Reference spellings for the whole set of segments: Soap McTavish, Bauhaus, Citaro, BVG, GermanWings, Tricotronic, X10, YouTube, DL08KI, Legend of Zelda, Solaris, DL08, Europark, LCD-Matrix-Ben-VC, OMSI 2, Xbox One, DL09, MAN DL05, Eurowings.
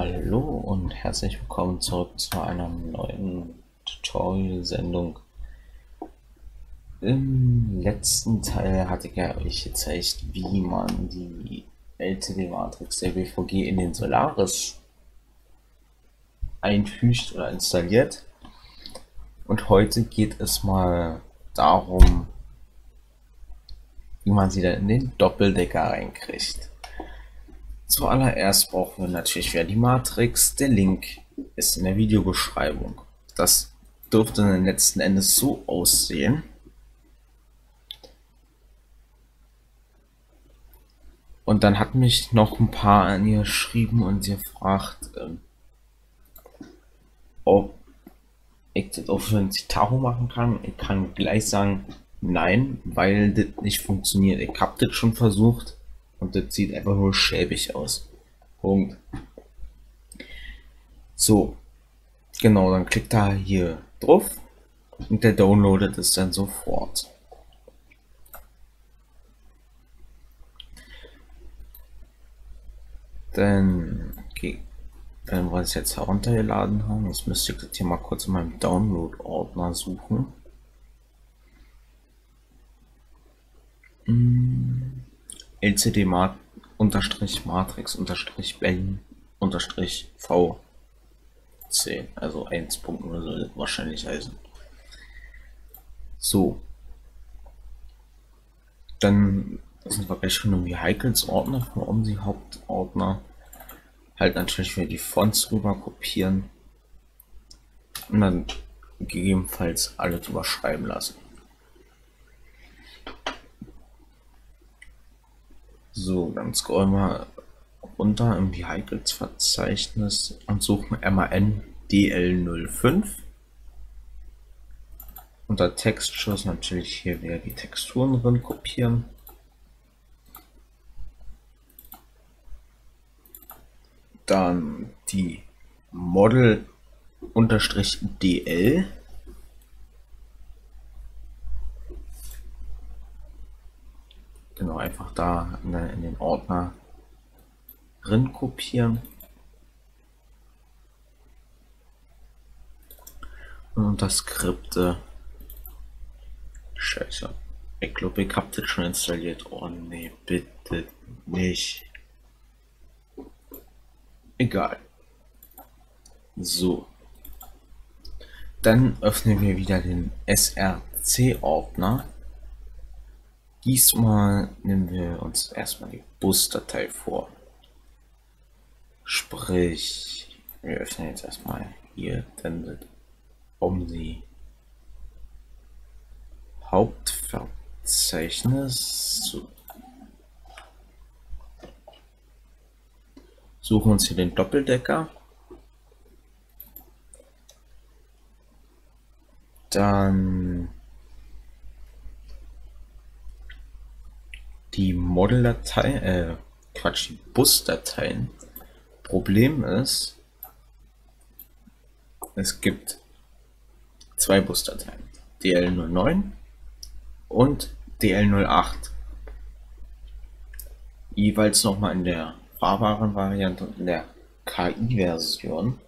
Hallo und herzlich willkommen zurück zu einer neuen Tutorial-Sendung. Im letzten Teil hatte ich ja euch gezeigt, wie man die LCD-Matrix der BVG in den Solaris einfügt oder installiert. Und heute geht es mal darum, wie man sie dann in den Doppeldecker reinkriegt. Zuallererst brauchen wir natürlich wieder die Matrix. Der Link ist in der Videobeschreibung. Das dürfte dann letzten Endes so aussehen. Und dann hat mich noch ein paar angeschrieben und sie gefragt, ob ich das auf einen Citaro machen kann. Ich kann gleich sagen, nein, weil das nicht funktioniert. Ich habe das schon versucht. Und das sieht einfach nur schäbig aus. Punkt. So. Genau, dann klickt er hier drauf. Und der downloadet es dann sofort. Dann was ich jetzt heruntergeladen habe, jetzt müsste ich das hier mal kurz in meinem Download-Ordner suchen. LCD-Matrix-Ben-VC, also 1.0 soll das wahrscheinlich heißen. So, dann sind wir gleich schon im Vehicles-Ordner, vom OMSI-Hauptordner, halt natürlich wieder die Fonts rüber kopieren und dann gegebenenfalls alle drüber schreiben lassen. So, dann scrollen wir runter im Vehicles-Verzeichnis und suchen MAN DL05. Unter Textures natürlich hier wieder die Texturen drin kopieren. Dann die Model_DL. Genau, einfach da in den Ordner drin kopieren. Und unter Skripte. Scheiße. Ich glaube, ich habe das schon installiert. Oh nee, bitte nicht. Egal. So. Dann öffnen wir wieder den SRC-Ordner. Diesmal nehmen wir uns erstmal die Busdatei vor. Sprich, wir öffnen jetzt erstmal hier dann OMSI Hauptverzeichnis. Suchen uns hier den Doppeldecker. Dann die Model-Datei, Quatsch, die Bus-Dateien. Problem ist, es gibt zwei Bus-Dateien, DL09 und DL08. Jeweils nochmal in der fahrbaren Variante und in der KI-Version.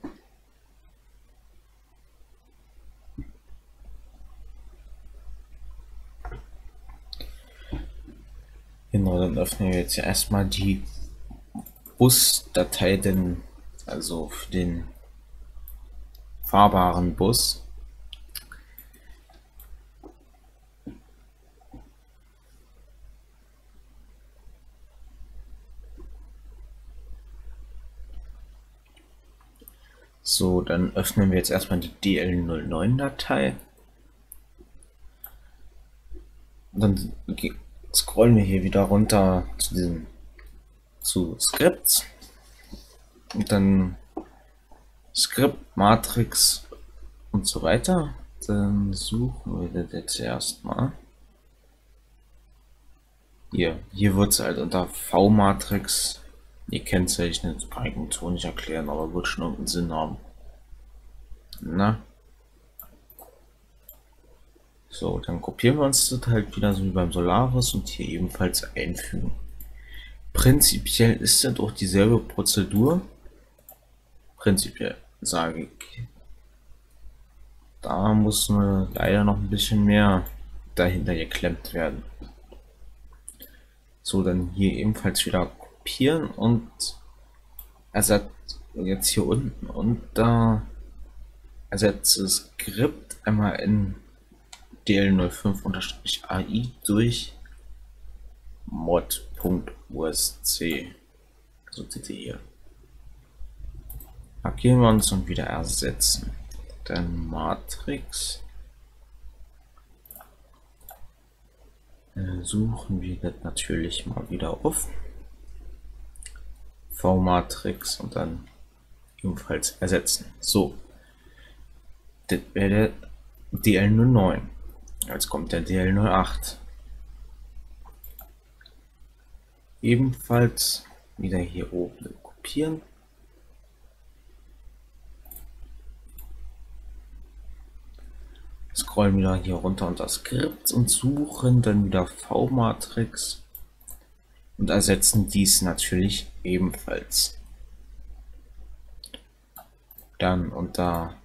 Genau, dann öffnen wir jetzt erstmal die Busdatei, denn also für den fahrbaren Bus. So, dann öffnen wir jetzt erstmal die DL09-Datei. Dann scrollen wir hier wieder runter zu Scripts und dann Script, Matrix und so weiter. Dann suchen wir das jetzt erstmal. Hier wird es halt unter V-Matrix gekennzeichnet, kann ich uns so nicht erklären, aber wird schon irgendeinen Sinn haben. Na? So, dann kopieren wir uns das halt wieder so wie beim Solaris und hier ebenfalls einfügen. Prinzipiell ist das auch dieselbe Prozedur, prinzipiell sage ich, da muss leider noch ein bisschen mehr dahinter geklemmt werden. So, dann hier ebenfalls wieder kopieren und jetzt hier unten und da ersetze das Skript einmal in DL05-AI durch mod.usc, also CT hier. Markieren wir uns und wieder ersetzen. Dann Matrix. Suchen wir das natürlich mal wieder auf. V-Matrix und dann ebenfalls ersetzen. So. Das wäre der DL09. Jetzt kommt der DL08. Ebenfalls wieder hier oben kopieren. Scrollen wieder hier runter unter Skript und suchen dann wieder V-Matrix und ersetzen dies natürlich ebenfalls. Dann unter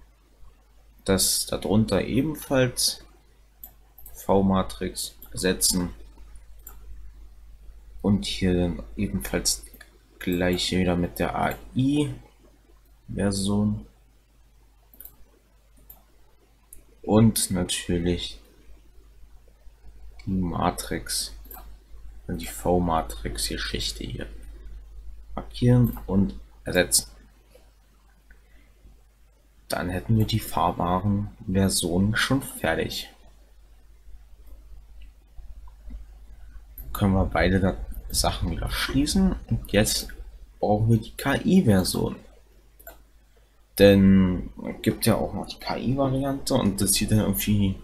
das darunter ebenfalls V-Matrix ersetzen und hier dann ebenfalls gleich wieder mit der AI-Version. Und natürlich die Matrix und die V-Matrix hier Schichte hier markieren und ersetzen. Dann hätten wir die fahrbaren Versionen schon fertig. Dann können wir beide Sachen wieder schließen und jetzt brauchen wir die KI-Version. Denn es gibt ja auch noch die KI-Variante und das sieht dann irgendwie,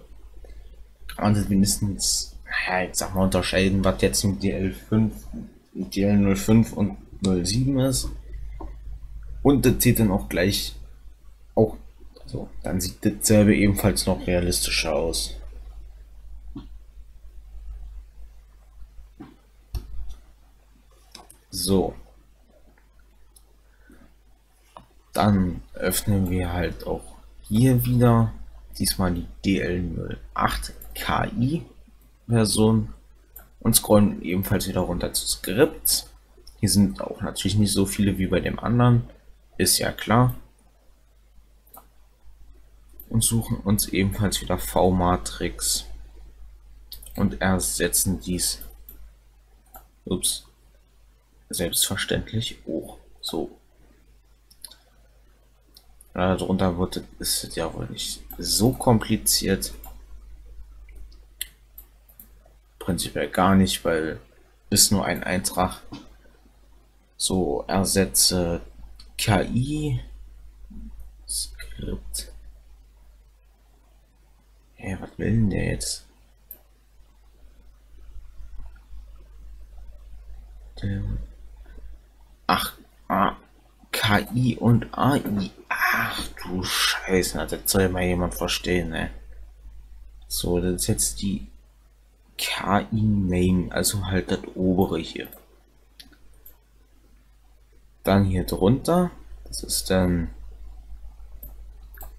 kann man mindestens, naja, ich sag mal, unterscheiden, was jetzt ein DL05 und 07 ist. Und das sieht dann auch gleich, auch, also dann sieht dasselbe ebenfalls noch realistischer aus. So. Dann öffnen wir halt auch hier wieder, diesmal die DL08KI Version und scrollen ebenfalls wieder runter zu Skripts. Hier sind auch natürlich nicht so viele wie bei dem anderen, ist ja klar. Und suchen uns ebenfalls wieder V-Matrix und ersetzen dies selbstverständlich auch so. Darunter wird es ja wohl nicht so kompliziert. Prinzipiell gar nicht, weil ist nur ein Eintrag. So, ersetze KI Skript. Hey, was will denn der jetzt? Ach, KI und AI. Ach du Scheiße, das soll mal jemand verstehen, ne? So, das ist jetzt die KI Main, also halt das obere hier. Dann hier drunter, das ist dann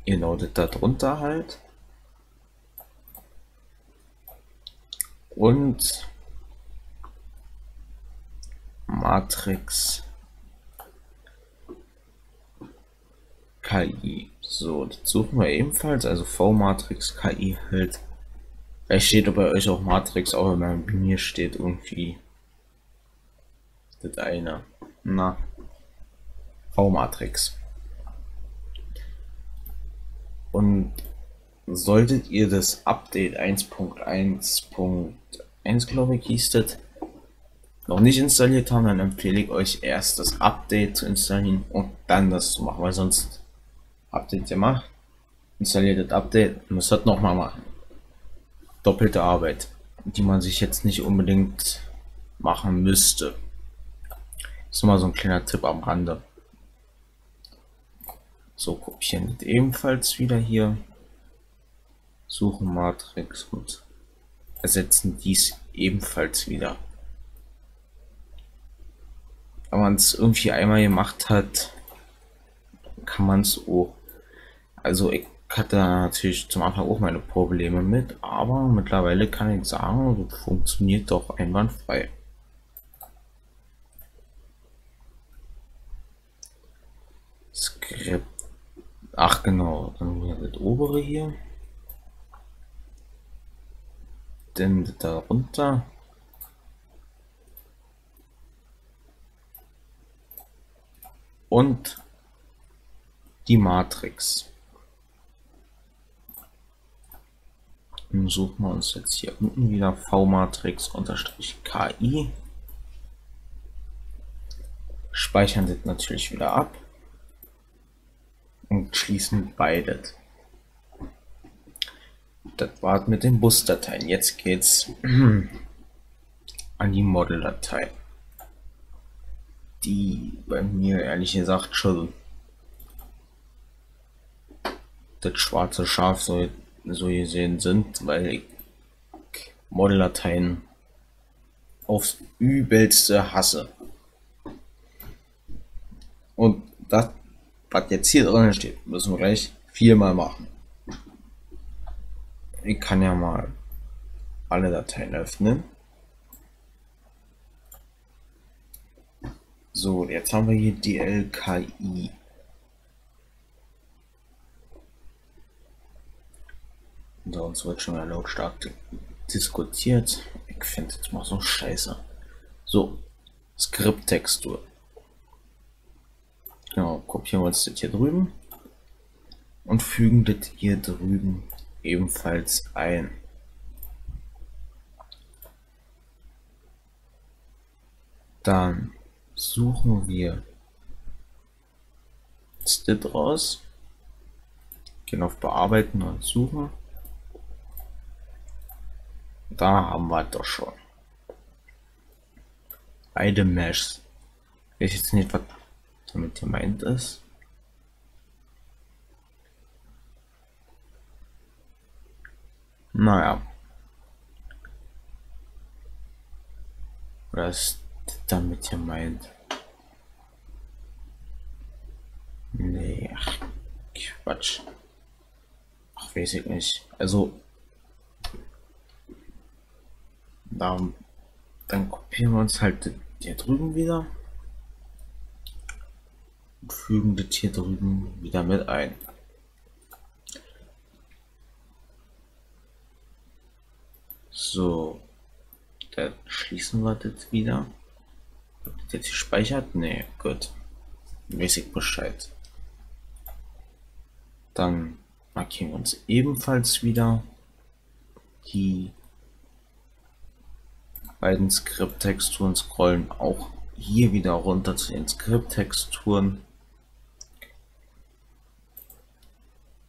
genau das da drunter halt. Und Matrix. KI. So, das suchen wir ebenfalls, also V-Matrix KI halt. Vielleicht steht bei euch auch Matrix, aber bei mir steht irgendwie das eine. Na, V-Matrix. Und solltet ihr das Update 1.1.1, glaube ich, hieß das, noch nicht installiert haben, dann empfehle ich euch erst das Update zu installieren und dann das zu machen, weil sonst Update gemacht, installiert das Update, muss das nochmal machen. Doppelte Arbeit, die man sich jetzt nicht unbedingt machen müsste. Das ist mal so ein kleiner Tipp am Rande. So, kopieren das ebenfalls wieder hier. Suchen Matrix und ersetzen dies ebenfalls wieder. Wenn man es irgendwie einmal gemacht hat, kann man es auch. Also ich hatte natürlich zum Anfang auch meine Probleme mit, aber mittlerweile kann ich sagen, das funktioniert doch einwandfrei. Skript. Ach genau, dann das obere hier. Dann das darunter. Und die Matrix. Dann suchen wir uns jetzt hier unten wieder V-Matrix-KI. Speichern das natürlich wieder ab. Und schließen beides. Das war's mit den Busdateien. Jetzt geht's an die Model-Datei, die bei mir ehrlich gesagt schon das schwarze Schaf so gesehen sind, weil ich Model-Dateien aufs Übelste hasse. Und das, was jetzt hier drin steht, müssen wir gleich viermal machen. Ich kann ja mal alle Dateien öffnen. So, jetzt haben wir hier DL-KI. Sonst wird schon mal lautstark diskutiert. Ich finde jetzt mal so scheiße. So, Skripttextur. Genau, kopieren wir uns das hier drüben und fügen das hier drüben ebenfalls ein. Dann suchen wir das raus, gehen auf Bearbeiten und Suchen. Da haben wir doch schon beide Mesh. Ich jetzt nicht, was damit gemeint ist. Naja. Was damit gemeint? Nee, ach, Quatsch. Ach, weiß ich nicht. Also, dann kopieren wir uns halt hier drüben wieder. Und fügen das hier drüben wieder mit ein. So, dann schließen wir das wieder. Wird das jetzt gespeichert? Nee, gut. Mäßig Bescheid. Dann markieren wir uns ebenfalls wieder die beiden Skripttexturen, scrollen auch hier wieder runter zu den Skripttexturen.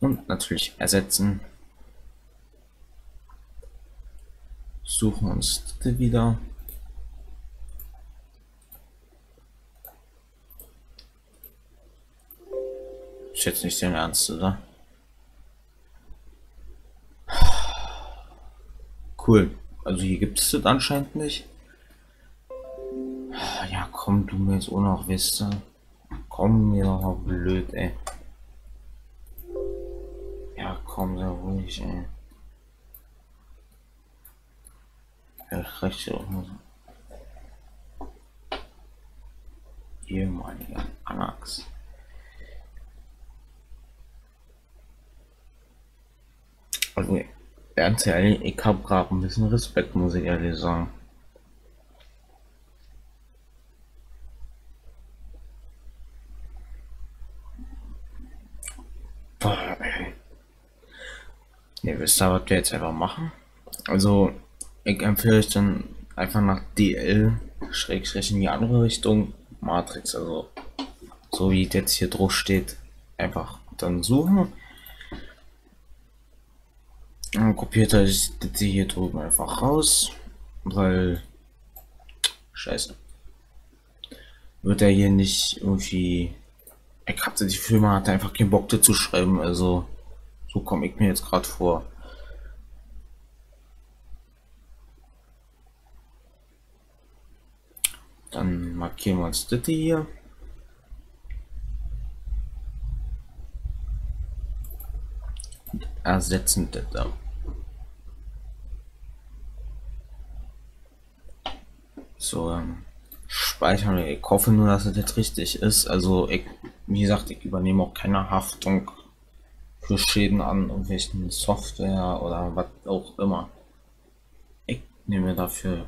Und natürlich ersetzen. Suchen uns wieder. Ist jetzt nicht dein Ernst, oder? Cool. Also hier gibt es das anscheinend nicht. Ja, komm du mir jetzt auch noch, weißt du? Komm mir doch blöd, ey. Ja, komm, sehr ruhig, ey. Ja, recht auch mal so. Ehemaliger Anax. Also, ganz ehrlich, ich hab grad ein bisschen Respekt, muss ich ehrlich sagen. Boah, ey. Ihr wisst ja, was wir jetzt einfach machen. Also, ich empfehle euch dann einfach nach DL / in die andere Richtung Matrix, also so wie jetzt hier drauf steht, einfach dann suchen. Dann kopiert euch das hier drüben einfach raus, weil scheiße wird er hier nicht irgendwie. Ich hatte die Filme, hatte einfach keinen Bock dazu schreiben, also so komme ich mir jetzt gerade vor. Dann markieren wir uns das hier. ersetzen. So, speichern wir. Ich hoffe nur, dass das jetzt richtig ist. Also, ich, wie gesagt, ich übernehme auch keine Haftung für Schäden an irgendwelchen Software oder was auch immer. Ich übernehme dafür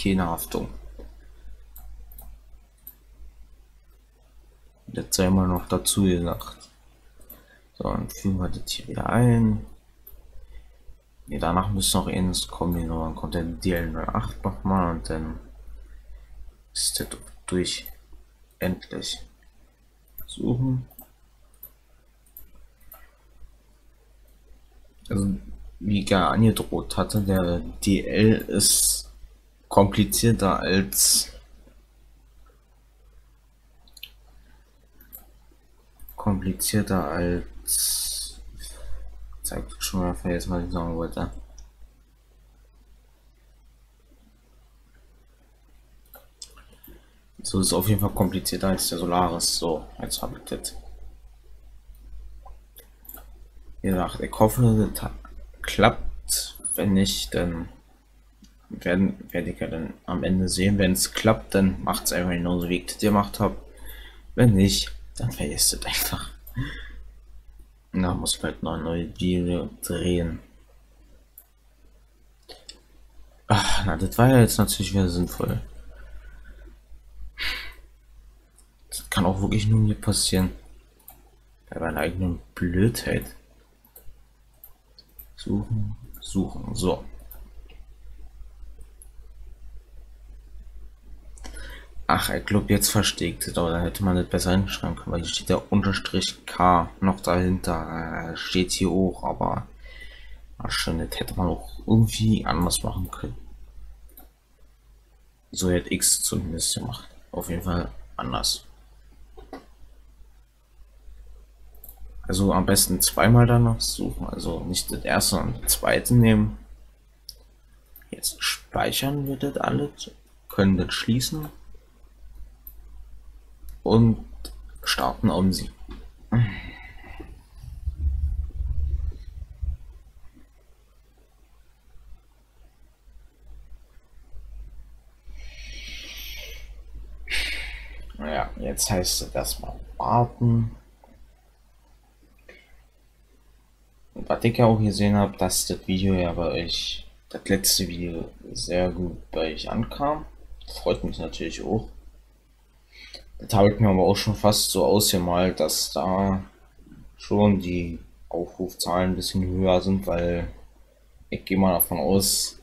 keine Haftung. Jetzt sei mal noch dazu gesagt. So, dann fügen wir das hier wieder ein. Ne, danach müssen noch eins kommen, dann kommt der DL08 nochmal und dann ist der durch. Endlich. Suchen. Also, wie ich ja angedroht hatte, der DL ist komplizierter als zeigt schon mal vergessen, was ich sagen wollte. So ist auf jeden Fall komplizierter als der Solaris. So, jetzt habe ich das. Wie gesagt, ich hoffe, das klappt. Wenn nicht, dann werde ich ja dann am Ende sehen. Wenn es klappt, dann macht es einfach genauso, wie ich das gemacht habe. Wenn nicht, dann vergesst es einfach. Na, muss vielleicht noch ein neues Video drehen. Ach, na, das war ja jetzt natürlich wieder sinnvoll. Das kann auch wirklich nur mir passieren. Bei meiner eigenen Blödheit. Suchen, suchen, so. Ach, ich glaube, jetzt versteckt es, aber da hätte man das besser hinschreiben können, weil hier steht der Unterstrich K noch dahinter, steht hier auch, aber ach schön, das hätte man auch irgendwie anders machen können. So hätte X zumindest gemacht, auf jeden Fall anders. Also am besten zweimal danach suchen, also nicht das erste und das zweite nehmen. Jetzt speichern wir das alles, können das schließen. Und starten OMSI. Naja, jetzt heißt es erstmal warten. Und was ich ja auch gesehen habe, dass das Video ja bei euch, das letzte Video, sehr gut bei euch ankam. Freut mich natürlich auch. Das habe ich mir aber auch schon fast so ausgemalt, dass da schon die Aufrufzahlen ein bisschen höher sind, weil ich gehe mal davon aus,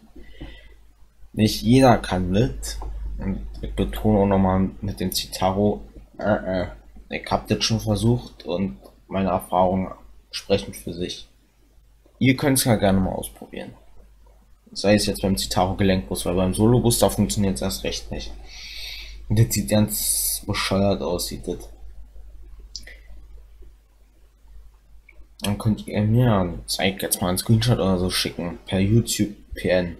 nicht jeder kann mit. Und ich betone auch nochmal mit dem Citaro, ich habe das schon versucht und meine Erfahrungen sprechen für sich. Ihr könnt es ja gerne mal ausprobieren. Sei es jetzt beim Citaro Gelenkbus, weil beim Solobus da funktioniert es erst recht nicht. Und das sieht ganz bescheuert aus, sieht das. Dann könnt ihr mir ja, zeigt jetzt mal einen Screenshot oder so schicken, per YouTube PN.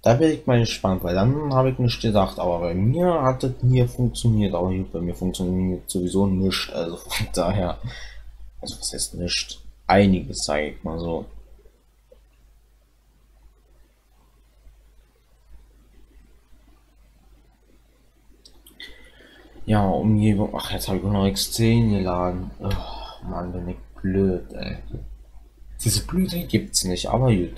Da bin ich mal gespannt, weil dann habe ich nicht gedacht, aber bei mir hat das nie funktioniert, aber bei mir funktioniert sowieso nichts, also von daher, also was heißt nichts, einiges sage ich mal so. Ja, Umgebung. Ach, jetzt habe ich noch X10 geladen. Oh, Mann, bin ich blöd, ey. Diese Blüte gibt's nicht, aber gut.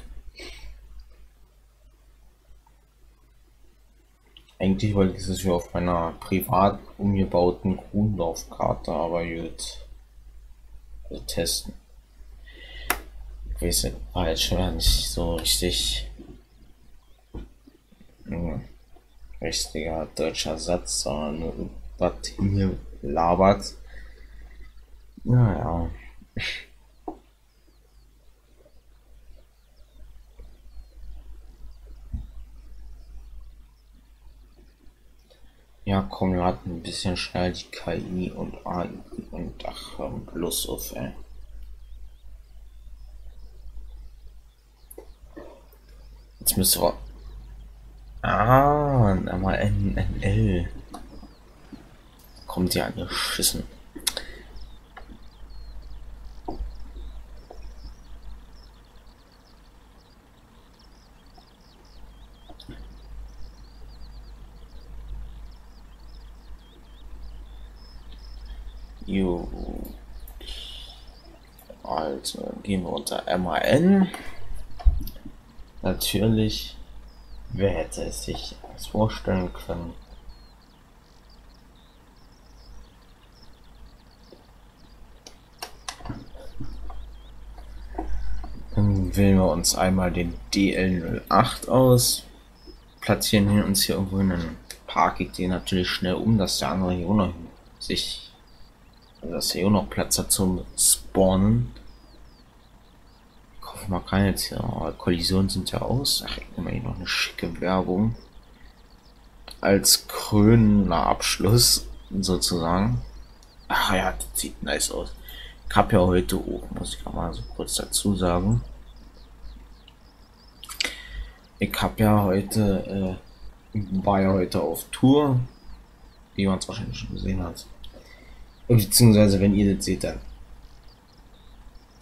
Eigentlich wollte ich es hier auf meiner privat umgebauten Grundlaufkarte, aber gut. Also testen. Ich weiß nicht, war jetzt schon nicht so richtig. Richtiger deutscher Satz, sondern was hier labert. Naja. Ja, komm, lad ein bisschen schnell die KI und AI und ach, bloß auf, ey. Jetzt müssen wir. Ah, einmal NNL. Kommt ja angeschissen. Jo. Also gehen wir unter MAN. Natürlich, wer hätte es sich das vorstellen können? Dann wählen wir uns einmal den DL08 aus, platzieren uns hier irgendwo hin, dann parke ich den natürlich schnell um, dass der andere hier auch noch Platz hat zum Spawnen. Ich hoffe, man kann jetzt hier, aber Kollisionen sind ja aus. Ach, ich nehme hier noch eine schicke Werbung. Als krönender Abschluss sozusagen. Ach ja, das sieht nice aus. Ich habe ja heute auch, muss ich mal so kurz dazu sagen. Ich habe ja heute, war ja heute auf Tour, wie man es wahrscheinlich schon gesehen hat. Beziehungsweise wenn ihr das seht, dann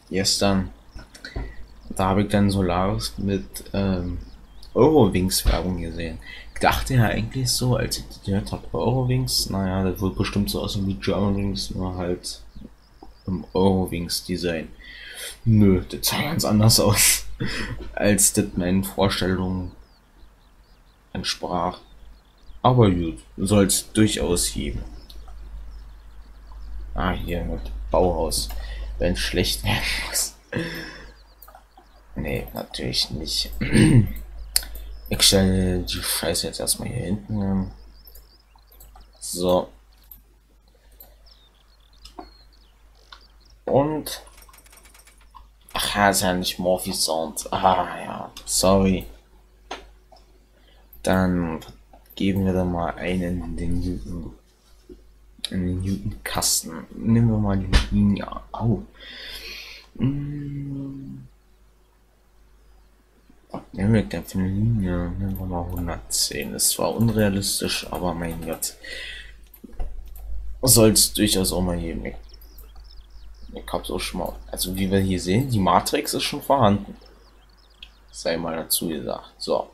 gestern, da habe ich dann Solaris mit Eurowings Werbung gesehen. Ich dachte ja eigentlich so, als ich das gehört habe, Eurowings, naja, das wird bestimmt so aussehen wie Germanwings, nur halt im Eurowings Design. Nö, das sah ganz anders aus, als das meinen Vorstellungen entsprach. Aber gut, soll es durchaus geben. Ah, hier mit Bauhaus, wenn es schlecht werden muss. Nee, natürlich nicht. Ich stelle die Scheiße jetzt erstmal hier hinten hin. So. Und. Ach ja, ist ja nicht Morphy Sound. Ah ja, sorry. Dann geben wir da mal einen in den Newton. Newton-Kasten. Nehmen wir mal die Linie. Au. Was nehmen wir denn für eine Linie? Nehmen wir mal 110. Ist zwar unrealistisch, aber mein Gott. Soll es durchaus auch mal geben. Ich hab's auch schon mal. Also wie wir hier sehen, die Matrix ist schon vorhanden. Sei mal dazu gesagt. So.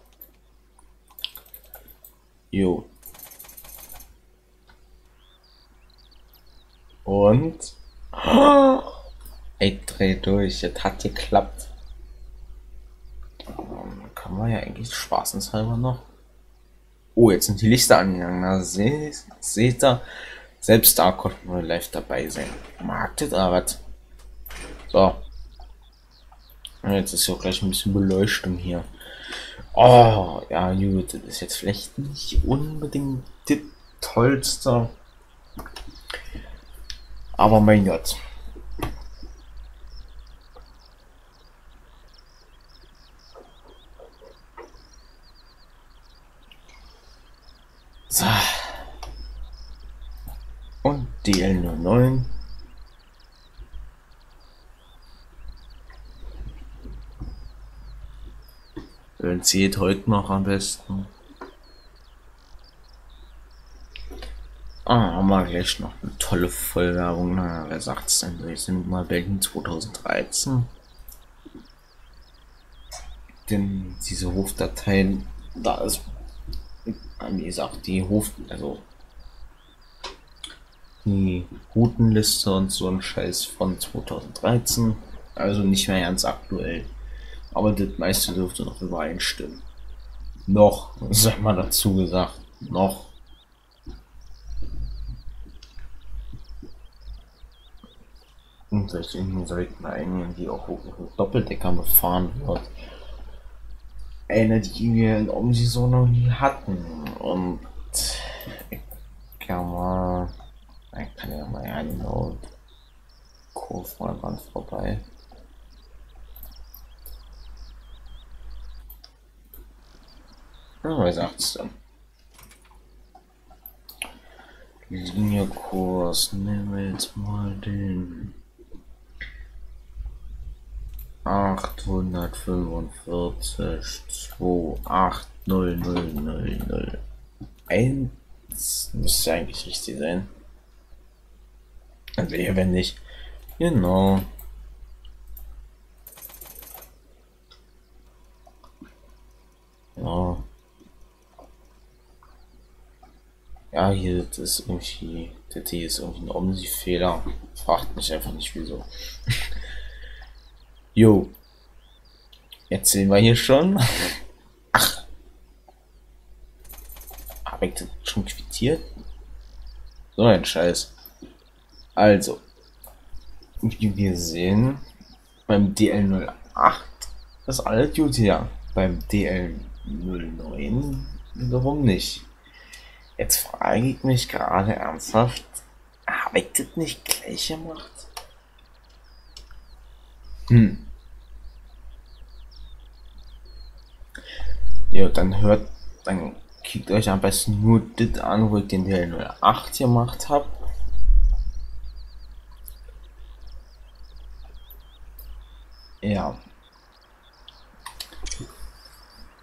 Jo. Und ich drehe durch, das hat geklappt. Kann man ja eigentlich spaßenshalber noch. Oh, jetzt sind die Lichter angegangen. Na, seht ihr, selbst da konnten wir live dabei sein. Mag das aber was. So. Und jetzt ist ja auch gleich ein bisschen Beleuchtung hier. Oh, ja, gut, das ist jetzt vielleicht nicht unbedingt die tollste. Aber mein Gott. So. Und DL09. Wenn es geht, heute noch am besten. Ah, haben wir gleich noch eine tolle Vollwerbung. Na, wer sagt's denn? Wir sind mal Belgien 2013. Denn diese Hofdateien, da ist, wie gesagt, die Routenliste und so ein Scheiß von 2013. Also nicht mehr ganz aktuell. Aber das meiste dürfte noch übereinstimmen. Noch, sag mal dazu gesagt, noch. Und solche sollten einigen, die auch mit Doppeldecker befahren wird. Eine, die wir in OMSI so noch nie hatten. Und ich kann mal. Ich kann ja mal einen Kurvenrand vorbei. Was sagt's denn? Linie-Kurs, nehmen wir jetzt mal den 845 28000001. Müsste eigentlich richtig sein. Also hier, wenn nicht. Genau. Ja. Ja, hier, das ist irgendwie Jetzt hier ist irgendwie ein OMSI-Fehler. Fragt mich einfach nicht wieso. Jo. Jetzt sehen wir hier schon. Ach. Habe ich das schon quittiert? So ein Scheiß. Also. Wie wir sehen, beim DL08 ist alles gut hier. Beim DL09 wiederum nicht. Jetzt frage ich mich gerade ernsthaft, habe ich das nicht gleich gemacht? Hm. Ja, dann klickt euch am besten nur das an, wo ich den DL08 gemacht habe. Ja.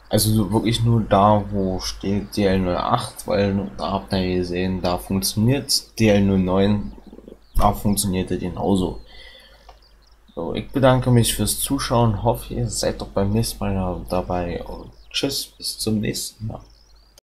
Also wirklich nur da, wo steht DL08, weil da habt ihr gesehen, da funktioniert DL09, da funktioniert er genauso. So, ich bedanke mich fürs Zuschauen, hoffe ihr seid doch beim nächsten Mal dabei und tschüss, bis zum nächsten Mal.